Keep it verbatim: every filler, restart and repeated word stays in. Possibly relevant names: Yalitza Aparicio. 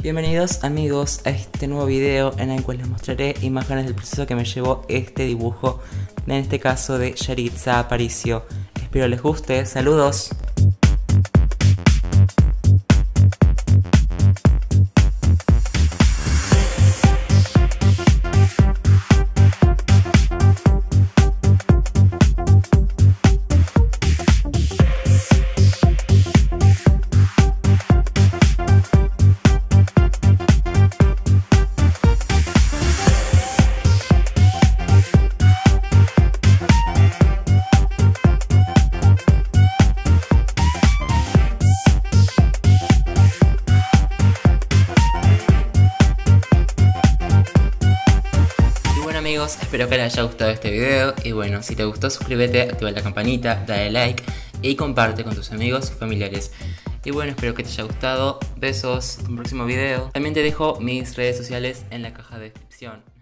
Bienvenidos amigos a este nuevo video en el cual les mostraré imágenes del proceso que me llevó este dibujo, en este caso de Yalitza Aparicio. Espero les guste, saludos. Amigos, espero que les haya gustado este video y bueno, si te gustó suscríbete, activa la campanita, dale like y comparte con tus amigos y familiares. Y bueno, espero que te haya gustado, besos, hasta un próximo video. También te dejo mis redes sociales en la caja de descripción.